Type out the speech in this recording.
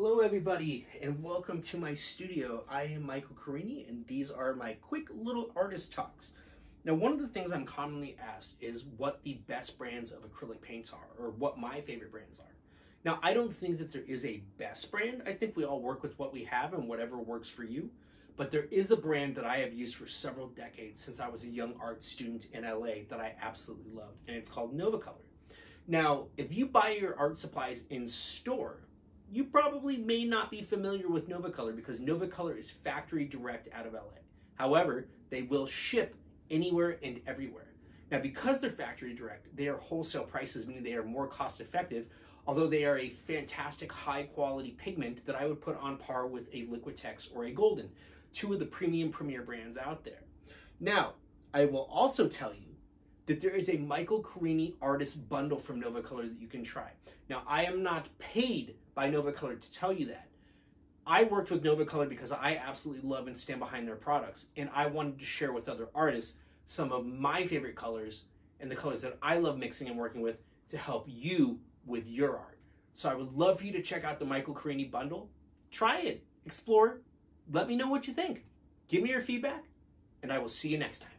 Hello everybody and welcome to my studio. I am Michael Carini and these are my quick little artist talks. Now one of the things I'm commonly asked is what the best brands of acrylic paints are or what my favorite brands are. Now I don't think that there is a best brand. I think we all work with what we have and whatever works for you. But there is a brand that I have used for several decades since I was a young art student in LA that I absolutely loved, and it's called Nova Color. Now if you buy your art supplies in store, you probably may not be familiar with Nova Color because Nova Color is factory direct out of LA. However, they will ship anywhere and everywhere. Now, because they're factory direct, they are wholesale prices, meaning they are more cost effective, although they are a fantastic high quality pigment that I would put on par with a Liquitex or a Golden, two of the premier brands out there. Now, I will also tell you that there is a Michael Carini artist bundle from Nova Color that you can try. Now, I am not paid by Nova Color to tell you that. I worked with Nova Color because I absolutely love and stand behind their products, and I wanted to share with other artists some of my favorite colors and the colors that I love mixing and working with to help you with your art. So I would love for you to check out the Michael Carini bundle. Try it, explore, let me know what you think. Give me your feedback, and I will see you next time.